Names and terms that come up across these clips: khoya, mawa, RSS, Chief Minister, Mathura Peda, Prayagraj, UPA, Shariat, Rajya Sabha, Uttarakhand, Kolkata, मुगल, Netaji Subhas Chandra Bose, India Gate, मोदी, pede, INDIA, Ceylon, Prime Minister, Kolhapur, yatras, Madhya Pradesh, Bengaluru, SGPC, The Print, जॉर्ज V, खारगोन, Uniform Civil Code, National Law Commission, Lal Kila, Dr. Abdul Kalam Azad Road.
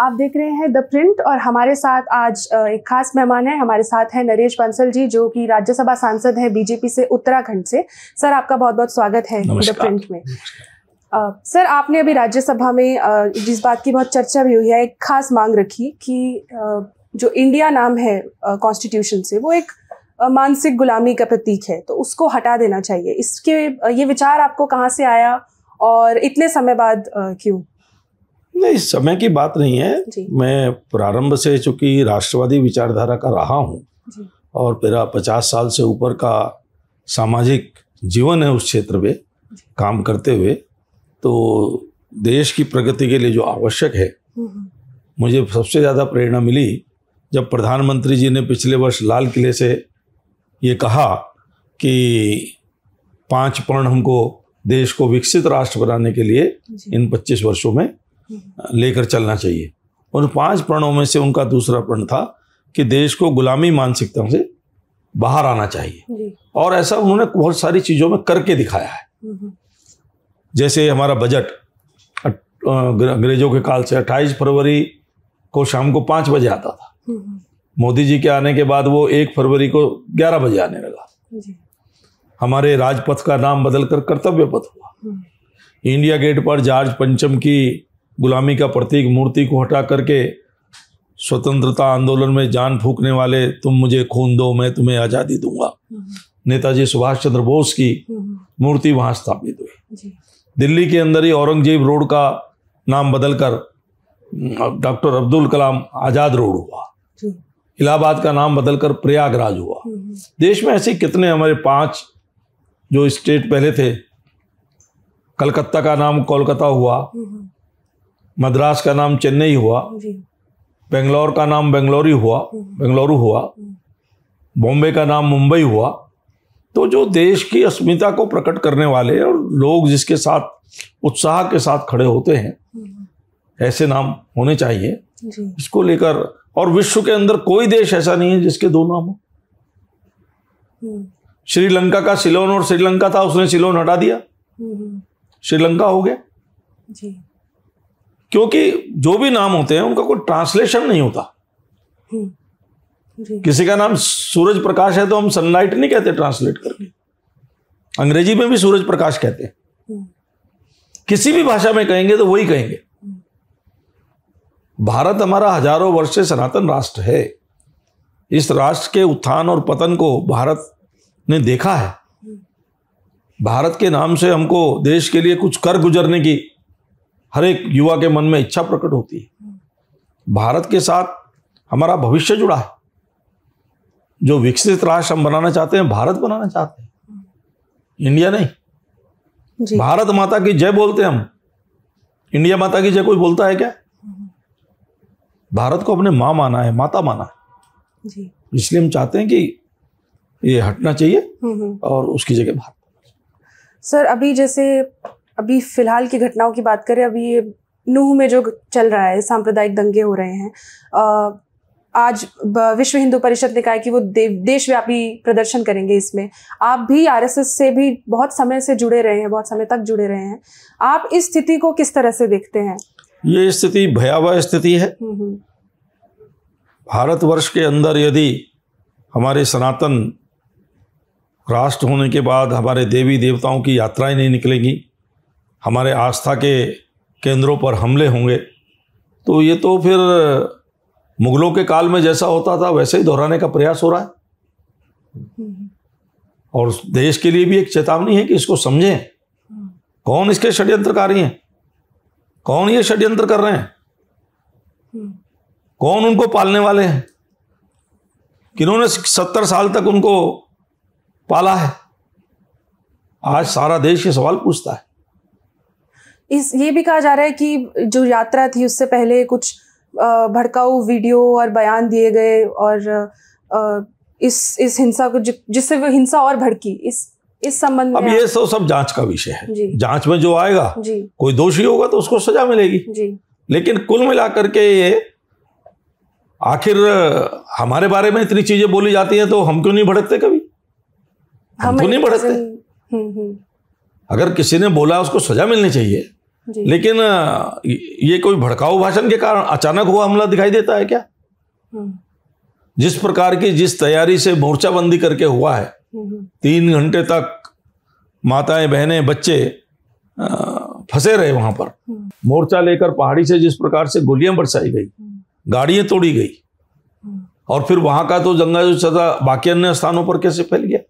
आप देख रहे हैं द प्रिंट और हमारे साथ आज एक खास मेहमान है। हमारे साथ हैं नरेश बंसल जी, जो कि राज्यसभा सांसद हैं बीजेपी से उत्तराखंड से। सर, आपका बहुत बहुत स्वागत है द प्रिंट में। सर, आपने अभी राज्यसभा में जिस बात की बहुत चर्चा भी हुई है, एक खास मांग रखी कि जो इंडिया नाम है कॉन्स्टिट्यूशन से, वो एक मानसिक गुलामी का प्रतीक है, तो उसको हटा देना चाहिए। इसके ये विचार आपको कहाँ से आया और इतने समय बाद क्यों? नहीं, समय की बात नहीं है। मैं प्रारंभ से चूँकि राष्ट्रवादी विचारधारा का रहा हूँ और मेरा 50 साल से ऊपर का सामाजिक जीवन है उस क्षेत्र में काम करते हुए, तो देश की प्रगति के लिए जो आवश्यक है, मुझे सबसे ज़्यादा प्रेरणा मिली जब प्रधानमंत्री जी ने पिछले वर्ष लाल किले से ये कहा कि 5 पर्ण हमको देश को विकसित राष्ट्र बनाने के लिए इन 25 वर्षों में लेकर चलना चाहिए। उन 5 प्रणों में से उनका दूसरा प्रण था कि देश को गुलामी मानसिकता से बाहर आना चाहिए, और ऐसा उन्होंने बहुत सारी चीज़ों में करके दिखाया है। जैसे हमारा बजट अंग्रेजों के काल से 28 फरवरी को शाम को 5 बजे आता था, मोदी जी के आने के बाद वो 1 फरवरी को 11 बजे आने लगा। हमारे राजपथ का नाम बदलकर कर्तव्य पथ हुआ। इंडिया गेट पर जॉर्ज V की गुलामी का प्रतीक मूर्ति को हटा करके स्वतंत्रता आंदोलन में जान फूंकने वाले तुम मुझे खून दो मैं तुम्हें आज़ादी दूंगा नेताजी सुभाष चंद्र बोस की मूर्ति वहाँ स्थापित हुई। दिल्ली के अंदर ही औरंगजेब रोड का नाम बदलकर डॉक्टर अब्दुल कलाम आज़ाद रोड हुआ। इलाहाबाद का नाम बदलकर प्रयागराज हुआ। देश में ऐसे कितने हमारे 5 जो स्टेट पहले थे, कलकत्ता का नाम कोलकाता हुआ, मद्रास का नाम चेन्नई हुआ, बेंगलोर का नाम बेंगलुरु हुआ, बॉम्बे का नाम मुंबई हुआ। तो जो देश की अस्मिता को प्रकट करने वाले और लोग जिसके साथ उत्साह के साथ खड़े होते हैं, ऐसे नाम होने चाहिए। इसको लेकर, और विश्व के अंदर कोई देश ऐसा नहीं है जिसके 2 नाम हो। श्रीलंका का सिलोन और श्रीलंका था, उसने सिलोन हटा दिया, श्रीलंका हो गया। क्योंकि जो भी नाम होते हैं उनका कोई ट्रांसलेशन नहीं होता। किसी का नाम सूरज प्रकाश है तो हम सनलाइट नहीं कहते ट्रांसलेट करके, अंग्रेजी में भी सूरज प्रकाश कहते हैं। किसी भी भाषा में कहेंगे तो वही कहेंगे। भारत हमारा हजारों वर्ष से सनातन राष्ट्र है। इस राष्ट्र के उत्थान और पतन को भारत ने देखा है। भारत के नाम से हमको देश के लिए कुछ कर गुजरने की हर एक युवा के मन में इच्छा प्रकट होती है। भारत के साथ हमारा भविष्य जुड़ा है। जो विकसित राष्ट्र हम बनाना चाहते हैं, भारत बनाना चाहते हैं, इंडिया नहीं। भारत माता की जय बोलते हैं हम, इंडिया माता की जय कोई बोलता है क्या? भारत को अपने माँ माना है, माता माना है जी। इसलिए हम चाहते हैं कि ये हटना चाहिए और उसकी जगह भारत। सर, अभी जैसे अभी फिलहाल की घटनाओं की बात करें, अभी ये नूह में जो चल रहा है, सांप्रदायिक दंगे हो रहे हैं। आज विश्व हिंदू परिषद ने कहा कि वो देशव्यापी प्रदर्शन करेंगे। इसमें आप भी आरएसएस से भी बहुत समय से जुड़े रहे हैं, बहुत समय तक जुड़े रहे हैं। आप इस स्थिति को किस तरह से देखते हैं? ये स्थिति भयावह स्थिति है। भारतवर्ष के अंदर यदि हमारे सनातन राष्ट्र होने के बाद हमारे देवी देवताओं की यात्राएं नहीं निकलेंगी, हमारे आस्था के केंद्रों पर हमले होंगे, तो ये तो फिर मुगलों के काल में जैसा होता था वैसे ही दोहराने का प्रयास हो रहा है। और देश के लिए भी एक चेतावनी है कि इसको समझें, कौन इसके षड्यंत्रकारी हैं, कौन ये षड्यंत्र कर रहे हैं, कौन उनको पालने वाले हैं, किन्होंने 70 साल तक उनको पाला है। आज सारा देश ये सवाल पूछता है। ये भी कहा जा रहा है कि जो यात्रा थी उससे पहले कुछ भड़काऊ वीडियो और बयान दिए गए, और इस हिंसा को जिससे वो हिंसा और भड़की, इस संबंध में अब ये सब जांच का विषय है। जांच में जो आएगा, कोई दोषी होगा तो उसको सजा मिलेगी जी। लेकिन कुल मिलाकर के ये आखिर हमारे बारे में इतनी चीजें बोली जाती हैं, तो हम क्यों नहीं भड़कते? कभी हम क्यों नहीं भड़कते? अगर किसी ने बोला उसको सजा मिलनी चाहिए। लेकिन ये कोई भड़काऊ भाषण के कारण अचानक हुआ हमला दिखाई देता है क्या? जिस प्रकार की जिस तैयारी से मोर्चाबंदी करके हुआ है, 3 घंटे तक माताएं बहनें बच्चे फंसे रहे वहां पर, मोर्चा लेकर पहाड़ी से जिस प्रकार से गोलियां बरसाई गई, गाड़ियां तोड़ी गई, और फिर वहां का तो दंगा जो सदा बाकी अन्य स्थानों पर कैसे फैल गया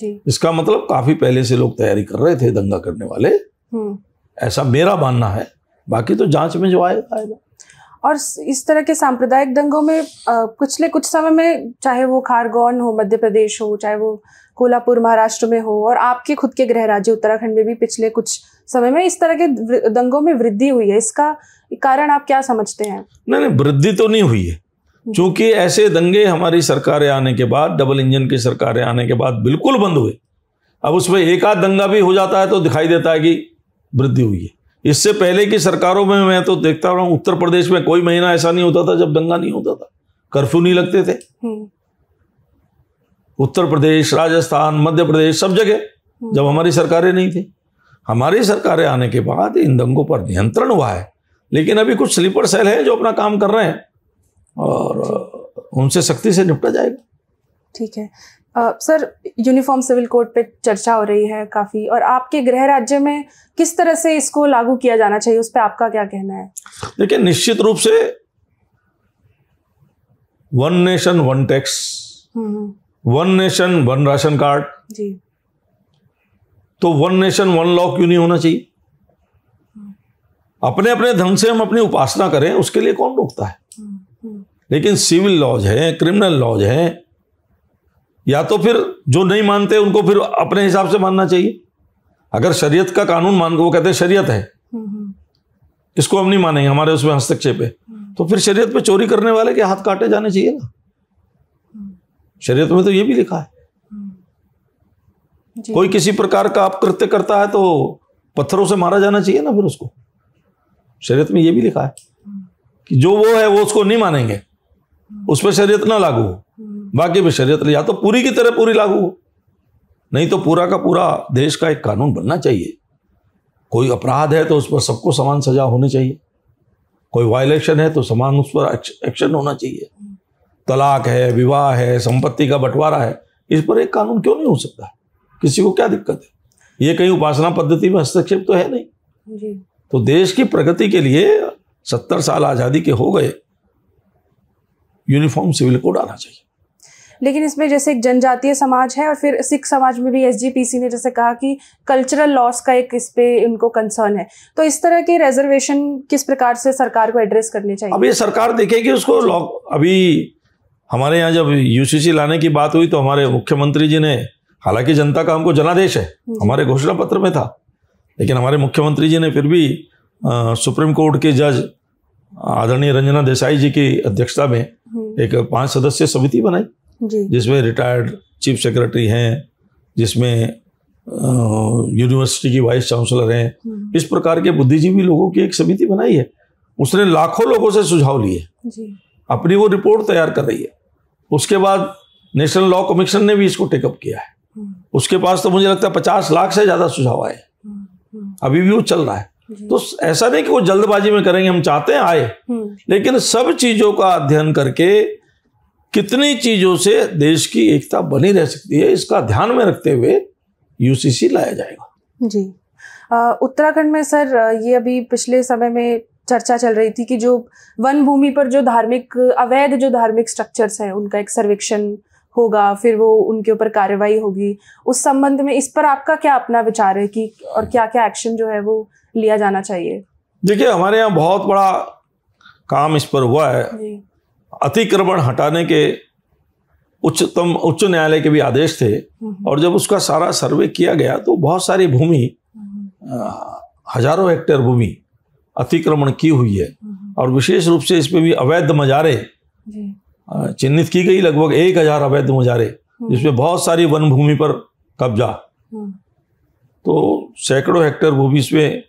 जी। इसका मतलब काफी पहले से लोग तैयारी कर रहे थे दंगा करने वाले, ऐसा मेरा मानना है। बाकी तो जांच में जो आएगा। और इस तरह के सांप्रदायिक दंगों में पिछले कुछ समय में, चाहे वो खारगोन हो मध्य प्रदेश हो, चाहे वो कोल्हापुर महाराष्ट्र में हो, और आपके खुद के गृह राज्य उत्तराखंड में भी पिछले कुछ समय में इस तरह के दंगों में वृद्धि हुई है, इसका कारण आप क्या समझते हैं? नहीं, वृद्धि तो नहीं हुई है, क्योंकि ऐसे दंगे हमारी सरकारें आने के बाद, डबल इंजन की सरकारें आने के बाद बिल्कुल बंद हुए। अब उसमें एक आध दंगा भी हो जाता है तो दिखाई देता है कि वृद्धि हुई है। इससे पहले की सरकारों में मैं तो देखता रहा हूँ, उत्तर प्रदेश में कोई महीना ऐसा नहीं होता था जब दंगा नहीं होता था, कर्फ्यू नहीं लगते थे। उत्तर प्रदेश, राजस्थान, मध्य प्रदेश, सब जगह जब हमारी सरकारें नहीं थी। हमारी सरकारें आने के बाद इन दंगों पर नियंत्रण हुआ है, लेकिन अभी कुछ स्लीपर सेल हैं जो अपना काम कर रहे हैं और उनसे सख्ती से निपटा जाएगा। ठीक है सर, यूनिफॉर्म सिविल कोड पे चर्चा हो रही है काफ़ी, और आपके गृह राज्य में किस तरह से इसको लागू किया जाना चाहिए, उस पर आपका क्या कहना है? देखिए, निश्चित रूप से one nation one tax, one nation one ration card जी, तो वन नेशन वन लॉ क्यों नहीं होना चाहिए? अपने अपने ढंग से हम अपनी उपासना करें, उसके लिए कौन रोकता है? लेकिन सिविल लॉज हैं, क्रिमिनल लॉज हैं, या तो फिर जो नहीं मानते उनको फिर अपने हिसाब से मानना चाहिए। अगर शरीयत का कानून मान, वो कहते हैं शरीयत है, इसको हम नहीं मानेंगे, हमारे उसमें हस्तक्षेप है, तो फिर शरीयत पे चोरी करने वाले के हाथ काटे जाने चाहिए ना। शरीयत में तो ये भी लिखा है, कोई किसी प्रकार का अपकृत्य करता है तो पत्थरों से मारा जाना चाहिए ना, फिर उसको। शरीयत में ये भी लिखा है कि जो वो है वो उसको नहीं मानेंगे, उस पर शरीयत ना लागू हो, बाकी भी शरीयत या तो पूरी की तरह पूरी लागू हो, नहीं तो पूरा का पूरा देश का एक कानून बनना चाहिए। कोई अपराध है तो उस पर सबको समान सजा होनी चाहिए, कोई वायलेशन है तो समान उस पर एक्शन होना चाहिए। तलाक है, विवाह है, संपत्ति का बंटवारा है, इस पर एक कानून क्यों नहीं हो सकता? किसी को क्या दिक्कत है? ये कहीं उपासना पद्धति में हस्तक्षेप तो है नहीं जी। तो देश की प्रगति के लिए 70 साल आज़ादी के हो गए, यूनिफॉर्म सिविल कोड आना चाहिए। लेकिन इसमें जैसे एक जनजातीय समाज है और फिर सिख समाज में भी एसजीपीसी ने जैसे कहा कि कल्चरल लॉस का एक इस पे उनको कंसर्न है, तो इस तरह के रिजर्वेशन किस प्रकार से सरकार को एड्रेस करने चाहिए? अब ये सरकार देखेगी उसको। अभी हमारे यहाँ जब यूसीसी लाने की बात हुई तो हमारे मुख्यमंत्री जी ने, हालांकि जनता का हमको जनादेश है, हमारे घोषणा पत्र में था, लेकिन हमारे मुख्यमंत्री जी ने फिर भी सुप्रीम कोर्ट के जज आदरणीय रंजना देसाई जी की अध्यक्षता में एक 5 सदस्यीय समिति बनाई, जिसमें रिटायर्ड चीफ सेक्रेटरी हैं, जिसमें यूनिवर्सिटी की वाइस चांसलर हैं, इस प्रकार के बुद्धिजीवी लोगों की एक समिति बनाई है। उसने लाखों लोगों से सुझाव लिए जी। अपनी वो रिपोर्ट तैयार कर रही है। उसके बाद नेशनल लॉ कमीशन ने भी इसको टेकअप किया है। उसके पास तो मुझे लगता है 50 लाख से ज़्यादा सुझाव आए, अभी भी वो चल रहा है। तो ऐसा नहीं कि वो जल्दबाजी में करेंगे, हम चाहते हैं आए, लेकिन सब चीज़ों का अध्ययन करके कितनी चीजों से देश की एकता बनी रह सकती है, इसका ध्यान में रखते हुए यूसीसी लाया जाएगा जी। उत्तराखंड में सर ये अभी पिछले समय में चर्चा चल रही थी कि जो वन भूमि पर जो धार्मिक अवैध जो धार्मिक स्ट्रक्चर्स हैं उनका एक सर्वेक्षण होगा, फिर वो उनके ऊपर कार्रवाई होगी। उस संबंध में इस पर आपका क्या अपना विचार है कि और क्या क्या एक्शन जो है वो लिया जाना चाहिए? देखिए, हमारे यहाँ बहुत बड़ा काम इस पर हुआ है। अतिक्रमण हटाने के उच्च न्यायालय के भी आदेश थे, और जब उसका सारा सर्वे किया गया तो बहुत सारी भूमि, हजारों हेक्टेयर भूमि अतिक्रमण की हुई है, और विशेष रूप से इसमें भी अवैध मजारे चिन्हित की गई, लगभग 1000 अवैध मजारे, जिसमें बहुत सारी वन भूमि पर कब्जा, तो सैकड़ों हेक्टेयर भूमि इसमें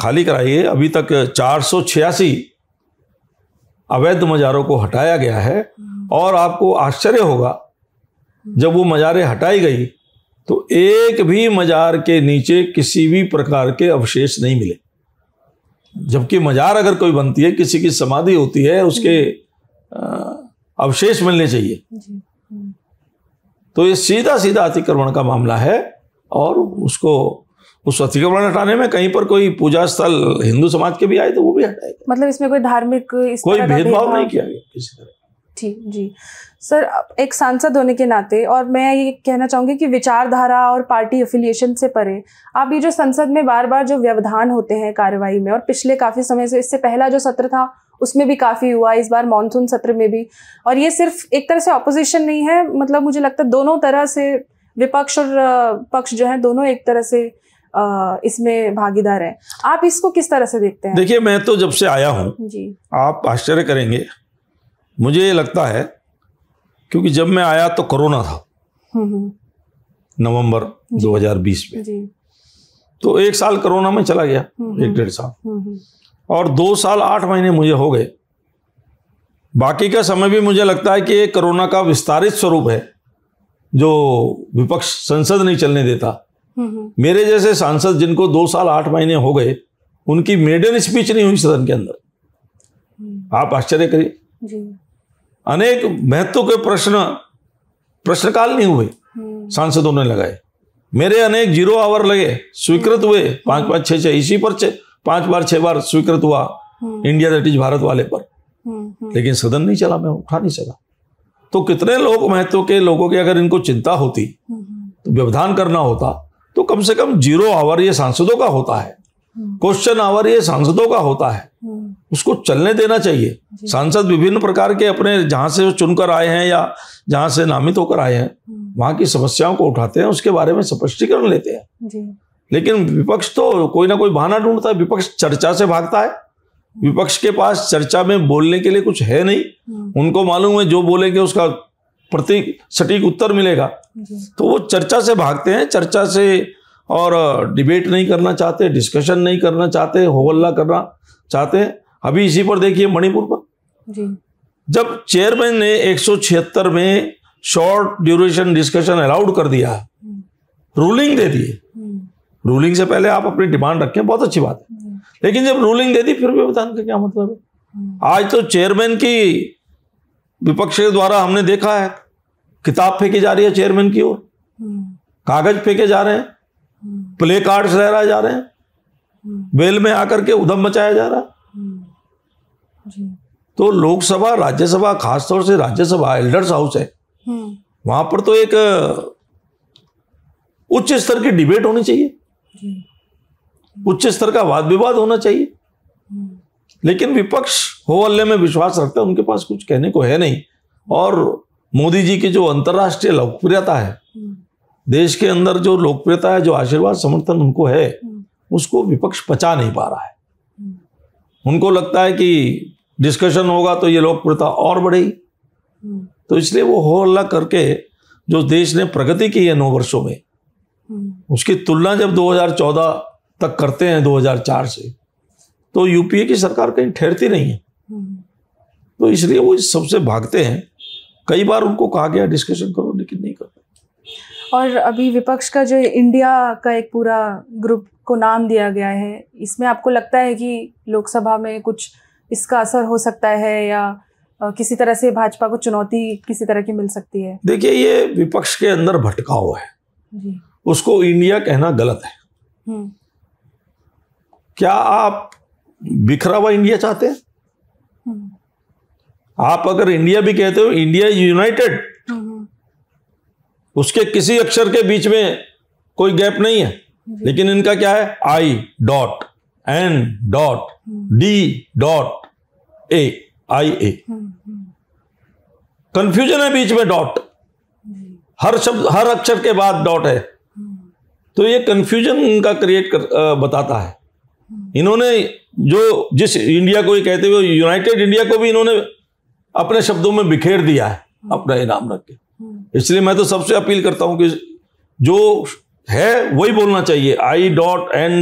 खाली कराई है। अभी तक 486 अवैध मजारों को हटाया गया है, और आपको आश्चर्य होगा जब वो मजारे हटाई गई तो एक भी मजार के नीचे किसी भी प्रकार के अवशेष नहीं मिले। जबकि मजार अगर कोई बनती है, किसी की समाधि होती है, उसके अवशेष मिलने चाहिए। तो ये सीधा सीधा अतिक्रमण का मामला है। और उसको उस अतिक्रमण हटाने में कहीं पर कोई पूजा स्थल हिंदू समाज के भी आए तो वो भी हटाएगा। मतलब इसमें कोई धार्मिक कोई भेदभाव नहीं किया गया किसी तरह। ठीक जी सर, एक सांसद होने के नाते और मैं ये कहना चाहूँगी कि विचारधारा और पार्टी एफिलिएशन से परे आप ये जो संसद में बार बार जो व्यवधान होते हैं कार्रवाई में, और पिछले काफ़ी समय से, इससे पहला जो सत्र था उसमें भी काफ़ी हुआ, इस बार मानसून सत्र में भी, और ये सिर्फ एक तरह से ऑपोजिशन नहीं है, मतलब मुझे लगता है दोनों तरह से विपक्ष और पक्ष जो है दोनों एक तरह से इसमें भागीदार हैं। आप इसको किस तरह से देखते हैं? देखिए, मैं तो जब से आया हूँ, आप आश्चर्य करेंगे, मुझे लगता है क्योंकि जब मैं आया तो कोरोना था, नवंबर 2020 में जी। तो एक साल कोरोना में चला गया, 1.5 साल, और 2 साल 8 महीने मुझे हो गए। बाकी का समय भी मुझे लगता है कि कोरोना का विस्तारित स्वरूप है, जो विपक्ष संसद नहीं चलने देता। मेरे जैसे सांसद जिनको 2 साल 8 महीने हो गए, उनकी मेडन स्पीच नहीं हुई सदन के अंदर। आप आश्चर्य करिए, अनेक महत्व के प्रश्नकाल नहीं हुए, सांसदों ने लगाए। मेरे अनेक 0 आवर लगे, स्वीकृत हुए 5-5, 6-6, इसी पर 5 बार 6 बार स्वीकृत हुआ इंडिया दैट इज भारत वाले पर, लेकिन सदन नहीं चला, मैं उठा नहीं सका। तो कितने लोग महत्व के लोगों की अगर इनको चिंता होती तो व्यवधान करना होता, तो कम से कम 0 आवर ये सांसदों का होता है, क्वेश्चन आवर ये सांसदों का होता है, उसको चलने देना चाहिए। सांसद विभिन्न प्रकार के अपने जहां से चुनकर आए हैं या जहां से नामित होकर आए हैं, वहां की समस्याओं को उठाते हैं, उसके बारे में स्पष्टीकरण लेते हैं जी। लेकिन विपक्ष तो कोई ना कोई बहाना ढूंढता है। विपक्ष चर्चा से भागता है, विपक्ष के पास चर्चा में बोलने के लिए कुछ है नहीं। उनको मालूम है जो बोलेंगे उसका प्रति सटीक उत्तर मिलेगा, तो वो चर्चा से भागते हैं, चर्चा से, और डिबेट नहीं करना चाहते, डिस्कशन नहीं करना चाहते, हो हल्ला करना चाहते हैं। अभी इसी पर देखिए मणिपुर पर जी। जब चेयरमैन ने 176 में शॉर्ट ड्यूरेशन डिस्कशन अलाउड कर दिया, रूलिंग दे दी। रूलिंग से पहले आप अपनी डिमांड रखें, बहुत अच्छी बात है, लेकिन जब रूलिंग दे दी फिर व्यवधान का क्या मतलब है? आज तो चेयरमैन की विपक्ष के द्वारा हमने देखा है, किताब फेंकी जा रही है चेयरमैन की ओर, कागज फेंके जा रहे हैं, प्ले कार्ड्स लहराए जा रहे हैं, बेल में आकर के उधम मचाया जा रहा है। तो लोकसभा, राज्यसभा, खासतौर से राज्यसभा एल्डर्स हाउस है, वहां पर तो एक उच्च स्तर की डिबेट होनी चाहिए, उच्च स्तर का वाद विवाद होना चाहिए। लेकिन विपक्ष हो हल्ले में विश्वास रखता है, उनके पास कुछ कहने को है नहीं। और मोदी जी की जो अंतर्राष्ट्रीय लोकप्रियता है, देश के अंदर जो लोकप्रियता है, जो आशीर्वाद समर्थन उनको है, उसको विपक्ष पचा नहीं पा रहा है। उनको लगता है कि डिस्कशन होगा तो ये लोकप्रियता और बढ़ेगी, तो इसलिए वो हो हल्ला करके, जो देश ने प्रगति की है 9 वर्षों में, उसकी तुलना जब 2014 तक करते हैं, 2004 से, तो यूपीए की सरकार कहीं ठहरती नहीं है, तो इसलिए वो इस सबसे भागते हैं। कई बार उनको कहा गया डिस्कशन करो, लेकिन नहीं करते। और अभी विपक्ष का जो इंडिया का एक पूरा ग्रुप को नाम दिया गया है, इसमें आपको लगता है कि लोकसभा में कुछ इसका असर हो सकता है, या किसी तरह से भाजपा को चुनौती किसी तरह की मिल सकती है? देखिए, ये विपक्ष के अंदर भटकाव है जी। उसको इंडिया कहना गलत है। क्या आप बिखरा हुआ इंडिया चाहते हैं? आप अगर इंडिया भी कहते हो, इंडिया यूनाइटेड, उसके किसी अक्षर के बीच में कोई गैप नहीं है, लेकिन इनका क्या है? I.N.D.A.I.A. कंफ्यूजन है, बीच में डॉट, हर शब्द, हर अक्षर के बाद डॉट है, तो ये कंफ्यूजन इनका क्रिएट बताता है। इन्होंने जो जिस इंडिया को ये कहते हुए यूनाइटेड इंडिया को भी इन्होंने अपने शब्दों में बिखेर दिया है, अपना इनाम रख के। इसलिए मैं तो सबसे अपील करता हूं कि जो है वही बोलना चाहिए, I.N.D.I.A.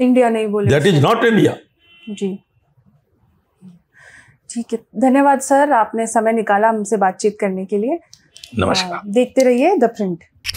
इंडिया नहीं बोले, दैट इज नॉट इंडिया जी। ठीक है, धन्यवाद सर, आपने समय निकाला हमसे बातचीत करने के लिए। नमस्कार, देखते रहिए द प्रिंट।